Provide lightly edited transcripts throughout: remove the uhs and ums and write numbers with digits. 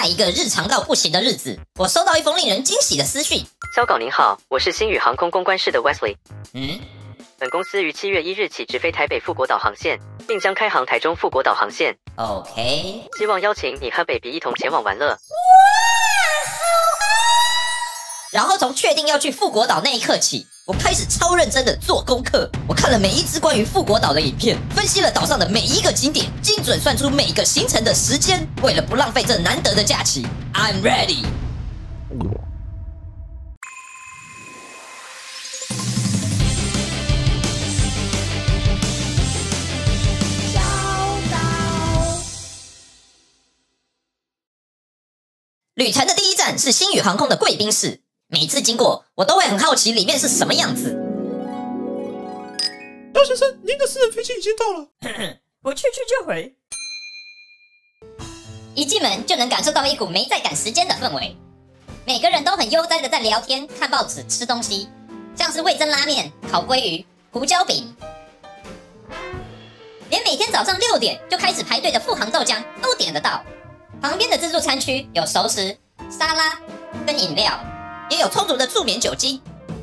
在一个日常到不行的日子，我收到一封令人惊喜的私讯。肖狗您好，我是星宇航空公关室的 Wesley。本公司于7月1日起直飞台北富国岛航线，并将开航台中富国岛航线。OK， 希望邀请你和 Baby 一同前往玩乐。哇，好啊！然后从确定要去富国岛那一刻起，我开始超认真的做功课。我看了每一支关于富国岛的影片，分析了岛上的每一个景点，精准算出每个行程的时间。为了不浪费这难得的假期 ，I'm ready。旅程的第一站是星宇航空的贵宾室。每次经过，我都会很好奇里面是什么样子。肖先生，您的私人飞机已经到了。我去就回。一进门就能感受到一股没在赶时间的氛围，每个人都很悠哉的在聊天、看报纸、吃东西，像是味噌拉面、烤鲑鱼、胡椒饼，连每天早上6点就开始排队的富航豆浆都点得到。旁边的自助餐区有熟食、沙拉跟饮料。也有充足的助眠酒精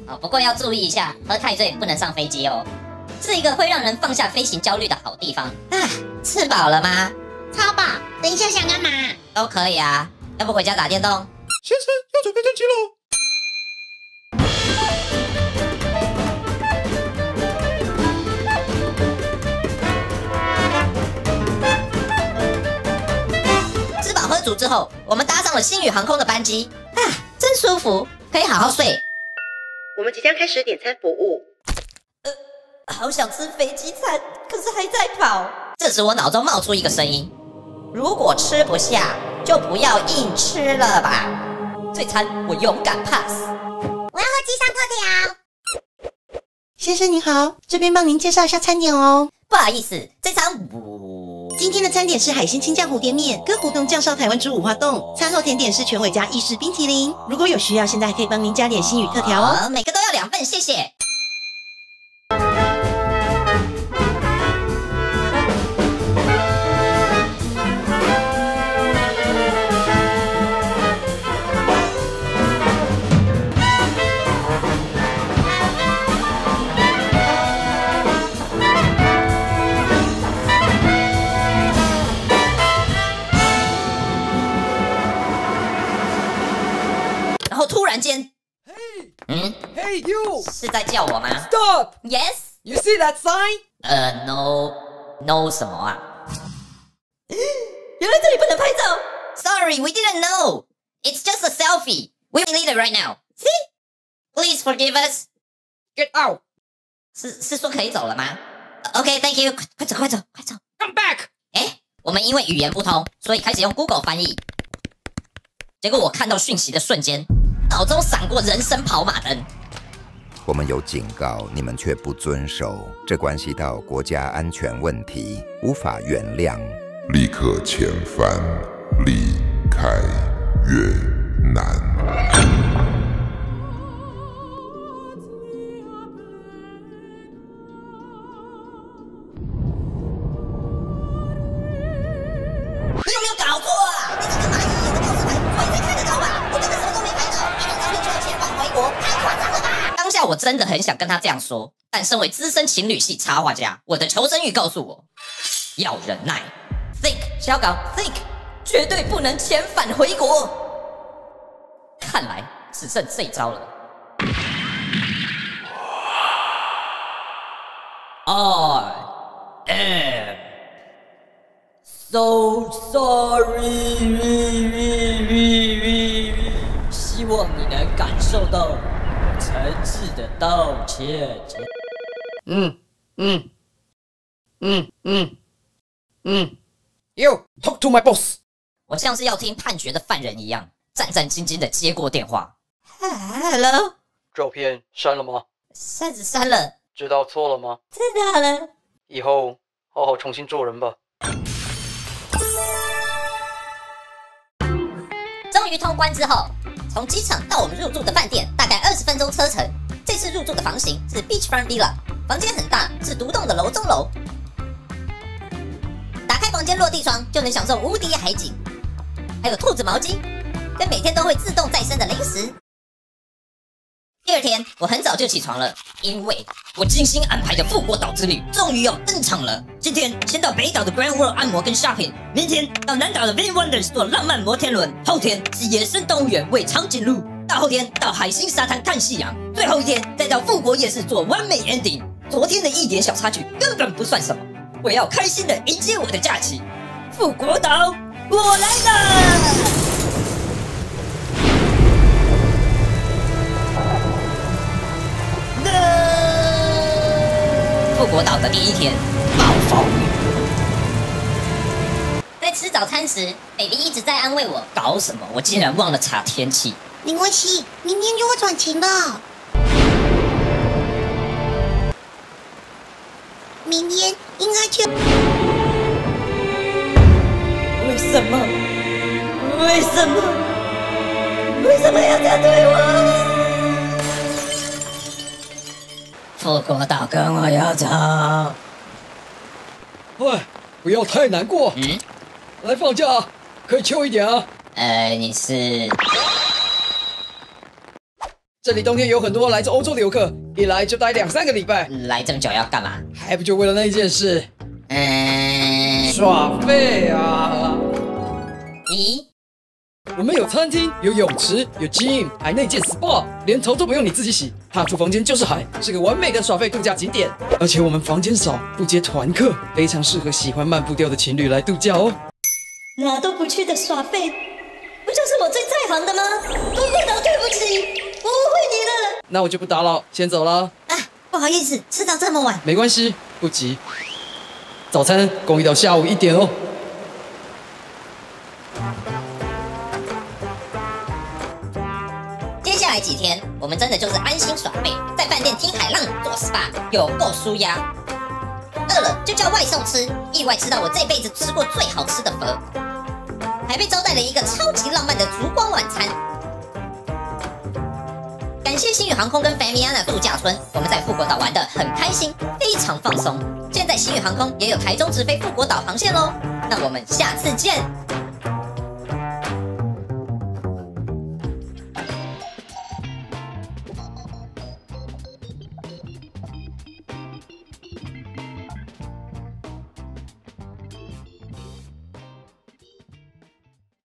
哦，不过要注意一下，喝太醉不能上飞机哦。是一个会让人放下飞行焦虑的好地方啊！吃饱了吗？超饱。等一下想干嘛？都可以啊，要不回家打电动？先生要准备登机喽。吃饱喝足之后，我们搭上了星宇航空的班机啊，真舒服。可以好好睡。我们即将开始点餐服务。好想吃飞机餐，可是还在跑。这时我脑中冒出一个声音：如果吃不下，就不要硬吃了吧。这餐我勇敢 pass。我要喝机上特调。先生您好，这边帮您介绍一下餐点哦。不好意思，这餐今天的餐点是海鲜青酱蝴蝶面跟胡同酱烧台湾猪五花冻，餐后甜点是全伟家意式冰淇淋。如果有需要，现在还可以帮您加点星宇特调哦。每个都要2份，谢谢。Hey you! 是在叫我吗 ？Stop! Yes. You see that sign? No. No 什么啊？原来这里不能拍照。Sorry, we didn't know. It's just a selfie. We need it right now. See? Please forgive us. Get out. 是说可以走了吗 ？Okay, thank you. 快走，快走，快走。Come back. 我们因为语言不通，所以开始用 Google 翻译。结果我看到讯息的瞬间，脑中闪过人生跑马灯。我们有警告，你们却不遵守，这关系到国家安全问题，无法原谅。立刻遣返，离开越南。你有没有搞错啊？你这个蚂蚁的告示牌，鬼才看得到吧？我根本什么都没拍到，你的照片就要遣返回国，太夸张了吧！当下我真的很想跟他这样说，但身为资深情侣系插画家，我的求生欲告诉我要忍耐。Think， 小狗 Think， 绝对不能遣返回国。看来只剩这一招了。I am so sorry。希望你能感受到诚挚的道歉。You talk to my boss。我像是要听判决的犯人一样，战战兢兢的接过电话。Hello。照片删了吗？删了。知道错了吗？知道了。以后好好重新做人吧。终于通关之后。从机场到我们入住的饭店大概20分钟车程。这次入住的房型是 Beachfront Villa， 房间很大，是独栋的楼中楼。打开房间落地窗就能享受无敌海景，还有兔子毛巾，跟每天都会自动再生的零食。第二天，我很早就起床了，因为我精心安排的富国岛之旅终于要登场了。今天先到北岛的 Grand World 按摩跟 shopping， 明天到南岛的 Vinwonders 坐浪漫摩天轮，后天是野生动物园喂长颈鹿，大后天到海星沙滩看夕阳，最后一天再到富国夜市做完美 ending。昨天的一点小插曲根本不算什么，我要开心的迎接我的假期。富国岛，我来了！富国岛的第一天，暴风雨。在吃早餐时 ，baby 一直在安慰我。搞什么？我竟然忘了查天气。没关系，明天就会转晴的。明天应该就……为什么？为什么？为什么要这样对我？富国岛，跟我要走。喂，不要太难过。嗯，来放假，可以chill一点啊。你是？这里冬天有很多来自欧洲的游客，一来就待2、3个礼拜。来这么久要干嘛？还不就为了那一件事？耍废啊！咦？我们有餐厅，有泳池，有 gym， 还内建 SPA， 连头都不用你自己洗，踏出房间就是海，是个完美的耍废度假景点。而且我们房间少，不接团客，非常适合喜欢慢步调的情侣来度假哦。哪都不去的耍废，不就是我最在行的吗？富国岛，对不起，我误会你了。那我就不打扰，先走了。啊，不好意思，吃到这么晚。没关系，不急。早餐供应到下午1点哦。几天，我们真的就是安心耍废，在饭店听海浪、做 SPA， 有够舒压。饿了就叫外送吃，意外吃到我这辈子吃过最好吃的饸，还被招待了一个超级浪漫的烛光晚餐。感谢星宇航空跟 Famiana 度假村，我们在富国岛玩得很开心，非常放松。现在星宇航空也有台中直飞富国岛航线喽，那我们下次见。